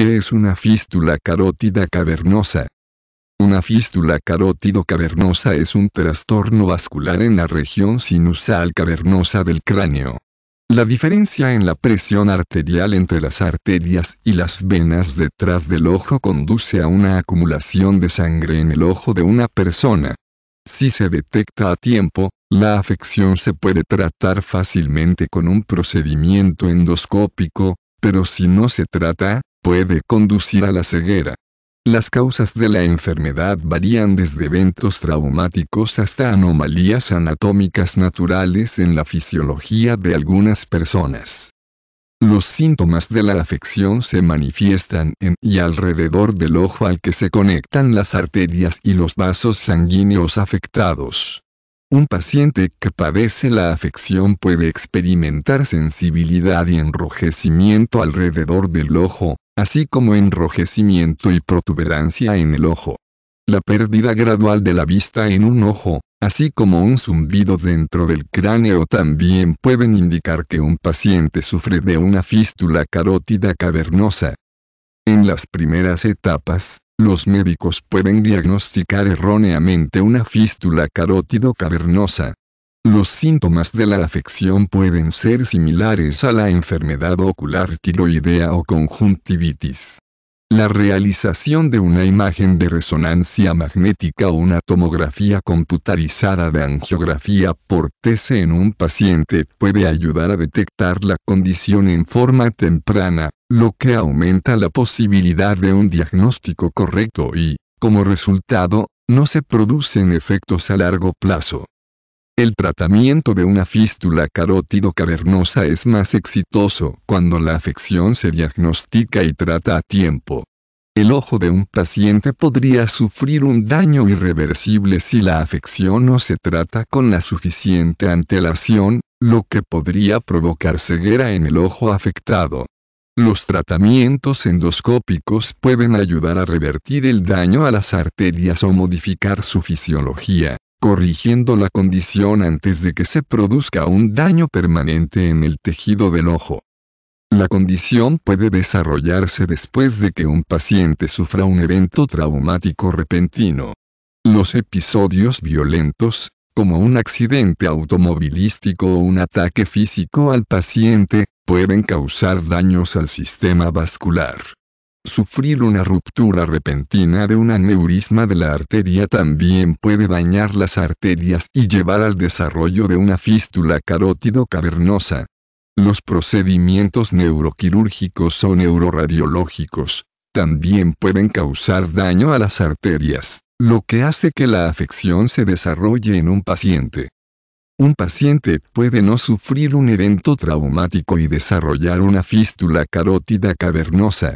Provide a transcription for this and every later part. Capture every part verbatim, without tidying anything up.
¿Qué es una fístula carótida cavernosa? Una fístula carótido cavernosa es un trastorno vascular en la región sinusal cavernosa del cráneo. La diferencia en la presión arterial entre las arterias y las venas detrás del ojo conduce a una acumulación de sangre en el ojo de una persona. Si se detecta a tiempo, la afección se puede tratar fácilmente con un procedimiento endoscópico, pero si no se trata, puede conducir a la ceguera. Las causas de la enfermedad varían desde eventos traumáticos hasta anomalías anatómicas naturales en la fisiología de algunas personas. Los síntomas de la afección se manifiestan en y alrededor del ojo al que se conectan las arterias y los vasos sanguíneos afectados. Un paciente que padece la afección puede experimentar sensibilidad y enrojecimiento alrededor del ojo, así como enrojecimiento y protuberancia en el ojo. La pérdida gradual de la vista en un ojo, así como un zumbido dentro del cráneo también pueden indicar que un paciente sufre de una fístula carótida cavernosa. En las primeras etapas, los médicos pueden diagnosticar erróneamente una fístula carótido cavernosa. Los síntomas de la afección pueden ser similares a la enfermedad ocular tiroidea o conjuntivitis. La realización de una imagen de resonancia magnética o una tomografía computarizada de angiografía por T C en un paciente puede ayudar a detectar la condición en forma temprana, lo que aumenta la posibilidad de un diagnóstico correcto y, como resultado, no se producen efectos a largo plazo. El tratamiento de una fístula carótido cavernosa es más exitoso cuando la afección se diagnostica y trata a tiempo. El ojo de un paciente podría sufrir un daño irreversible si la afección no se trata con la suficiente antelación, lo que podría provocar ceguera en el ojo afectado. Los tratamientos endoscópicos pueden ayudar a revertir el daño a las arterias o modificar su fisiología, corrigiendo la condición antes de que se produzca un daño permanente en el tejido del ojo. La condición puede desarrollarse después de que un paciente sufra un evento traumático repentino. Los episodios violentos, como un accidente automovilístico o un ataque físico al paciente, pueden causar daños al sistema vascular. Sufrir una ruptura repentina de un aneurisma de la arteria también puede dañar las arterias y llevar al desarrollo de una fístula carótido cavernosa. Los procedimientos neuroquirúrgicos o neuroradiológicos también pueden causar daño a las arterias, lo que hace que la afección se desarrolle en un paciente. Un paciente puede no sufrir un evento traumático y desarrollar una fístula carótida cavernosa.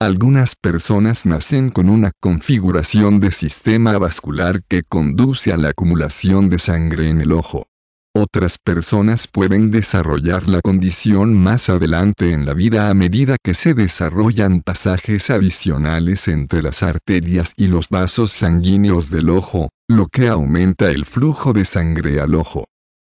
Algunas personas nacen con una configuración de sistema vascular que conduce a la acumulación de sangre en el ojo. Otras personas pueden desarrollar la condición más adelante en la vida a medida que se desarrollan pasajes adicionales entre las arterias y los vasos sanguíneos del ojo, lo que aumenta el flujo de sangre al ojo.